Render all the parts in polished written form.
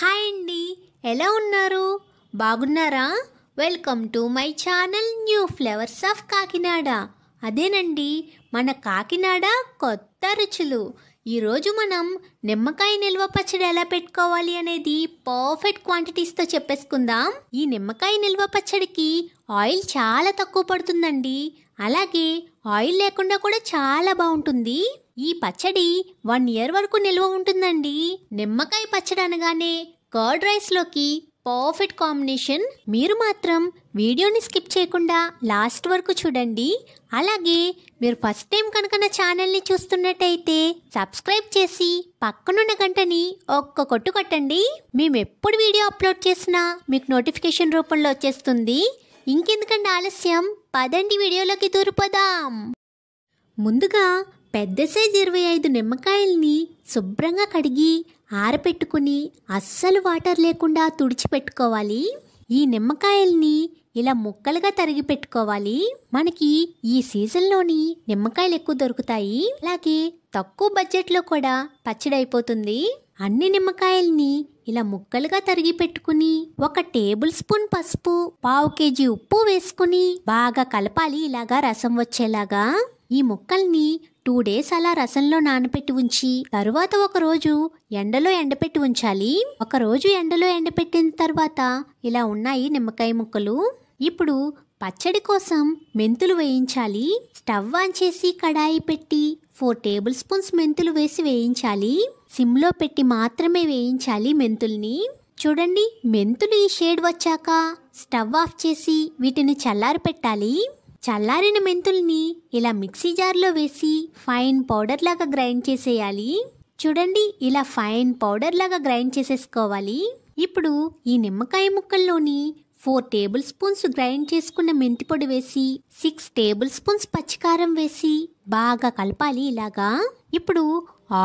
Hi అండి, ఎలా ఉన్నారు? బాగున్నారా? Welcome to my channel new flavours of Kakinada. అదేనండి, మన కాకినాడ కొత్త రుచులు. ఈరోజు మనం నిమ్మకాయ నిల్వ పచ్చడి ఎలా పెట్టుకోవాలి అనేది పర్ఫెక్ట్ క్వాంటిటీస్తో చెప్పేసుకుందాం. ఈ నిమ్మకాయ నిల్వ పచ్చడికి ఆయిల్ చాలా తక్కువ పడుతుందండి. అలాగే ఆయిల్ లేకుండా కూడా చాలా బాగుంటుంది. ఈ పచ్చడి 1 year వరకు నిల్వ ఉంటుందండి. నిమ్మకాయ పచ్చడి అనగానే కర్డ్ రైస్ లోకి పర్ఫెక్ట్ కాంబినేషన్. మీరు మాత్రం వీడియోని స్కిప్ చేయకుండా లాస్ట్ వరకు చూడండి. అలాగే మీరు ఫస్ట్ టైం కనుక నా ఛానల్ని చూస్తున్నట్టయితే సబ్స్క్రైబ్ చేసి పక్కనున్న గంటని ఒక్క కొట్టు కొట్టండి. మేము ఎప్పుడు వీడియో అప్లోడ్ చేసినా మీకు నోటిఫికేషన్ రూపంలో వచ్చేస్తుంది. ఇంకెందుకంటే ఆలస్యం, పదండి వీడియోలోకి దూరిపోదాం. ముందుగా పెద్ద సైజు 25 నిమ్మకాయల్ని శుభ్రంగా కడిగి ఆరపెట్టుకుని అస్సలు వాటర్ లేకుండా తుడిచిపెట్టుకోవాలి. ఈ నిమ్మకాయల్ని ఇలా ముక్కలుగా తరిగి పెట్టుకోవాలి. మనకి ఈ సీజన్లోని నిమ్మకాయలు ఎక్కువ దొరుకుతాయి. అలాగే తక్కువ బడ్జెట్లో కూడా పచ్చడి అయిపోతుంది. అన్ని నిమ్మకాయల్ని ఇలా ముక్కలుగా తరిగి పెట్టుకుని 1 tablespoon పసుపు, 1/2 kg ఉప్పు వేసుకుని బాగా కలపాలి. ఇలాగా రసం వచ్చేలాగా ఈ ముక్కల్ని 2 days అలా రసంలో నానబెట్టి ఉంచి తరువాత ఒకరోజు ఎండలో ఎండపెట్టి ఉంచాలి. ఒకరోజు ఎండలో ఎండపెట్టిన తర్వాత ఇలా ఉన్నాయి నిమ్మకాయ ముక్కలు. ఇప్పుడు పచ్చడి కోసం మెంతులు వేయించాలి. స్టవ్ ఆన్ చేసి కడాయి పెట్టి 4 tablespoons మెంతులు వేసి వేయించాలి. సిమ్లో పెట్టి మాత్రమే వేయించాలి మెంతుల్ని. చూడండి, మెంతులు ఈ షేడ్ వచ్చాక స్టవ్ ఆఫ్ చేసి వీటిని చల్లారి పెట్టాలి. చల్లారిన మెంతుల్ని ఇలా మిక్సీ జార్లో వేసి ఫైన్ పౌడర్ లాగా గ్రైండ్ చేసేయాలి. చూడండి, ఇలా ఫైన్ పౌడర్ లాగా గ్రైండ్ చేసేసుకోవాలి. ఇప్పుడు ఈ నిమ్మకాయ ముక్కల్లోని 4 tablespoons గ్రైండ్ చేసుకున్న మెంతి పొడి వేసి 6 tablespoons పచ్చికారం వేసి బాగా కలపాలి. ఇలాగా ఇప్పుడు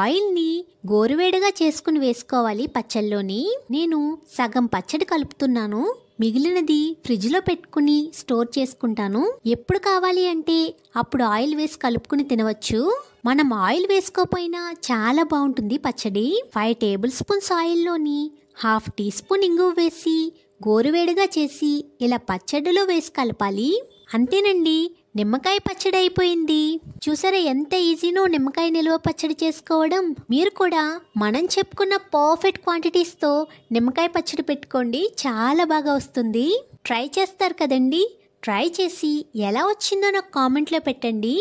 ఆయిల్ని గోరువేడగా చేసుకుని వేసుకోవాలి పచ్చళ్ళలోని. నేను సగం పచ్చడి కలుపుతున్నాను, మిగిలినది ఫ్రిడ్జ్లో పెట్టుకుని స్టోర్ చేసుకుంటాను. ఎప్పుడు కావాలి అంటే అప్పుడు ఆయిల్ వేసి కలుపుకుని తినవచ్చు. మనం ఆయిల్ వేసుకోపోయినా చాలా బాగుంటుంది పచ్చడి. 5 tablespoons ఆయిల్లోని 1/2 teaspoon ఇంగువ వేసి గోరువేడిగా చేసి ఇలా పచ్చడిలో వేసి కలపాలి. అంతేనండి, నిమ్మకాయ పచ్చడి అయిపోయింది. చూసారా ఎంత ఈజీనో నిమ్మకాయ నిల్వ పచ్చడి చేసుకోవడం. మీరు కూడా మనం చెప్పుకున్న పర్ఫెక్ట్ క్వాంటిటీస్తో నిమ్మకాయ పచ్చడి పెట్టుకోండి, చాలా బాగా వస్తుంది. ట్రై చేస్తారు కదండి. ట్రై చేసి ఎలా వచ్చిందో నాకు కామెంట్లో పెట్టండి.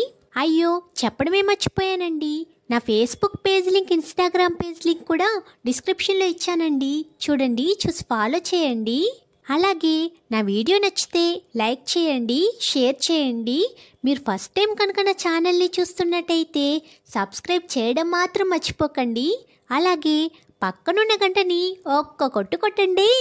అయ్యో, చెప్పడమే మర్చిపోయానండి, నా Facebook page link, Instagram page link కూడా డిస్క్రిప్షన్లో ఇచ్చానండి. చూడండి, చూసి ఫాలో చేయండి. అలాగే నా వీడియో నచ్చితే లైక్ చేయండి, షేర్ చేయండి. మీరు ఫస్ట్ టైం కనుక నా ఛానల్ని చూస్తున్నట్టయితే సబ్స్క్రైబ్ చేయడం మాత్రం మర్చిపోకండి. అలాగే పక్కనున్న గంటని ఒక్క కొట్టు కొట్టండి.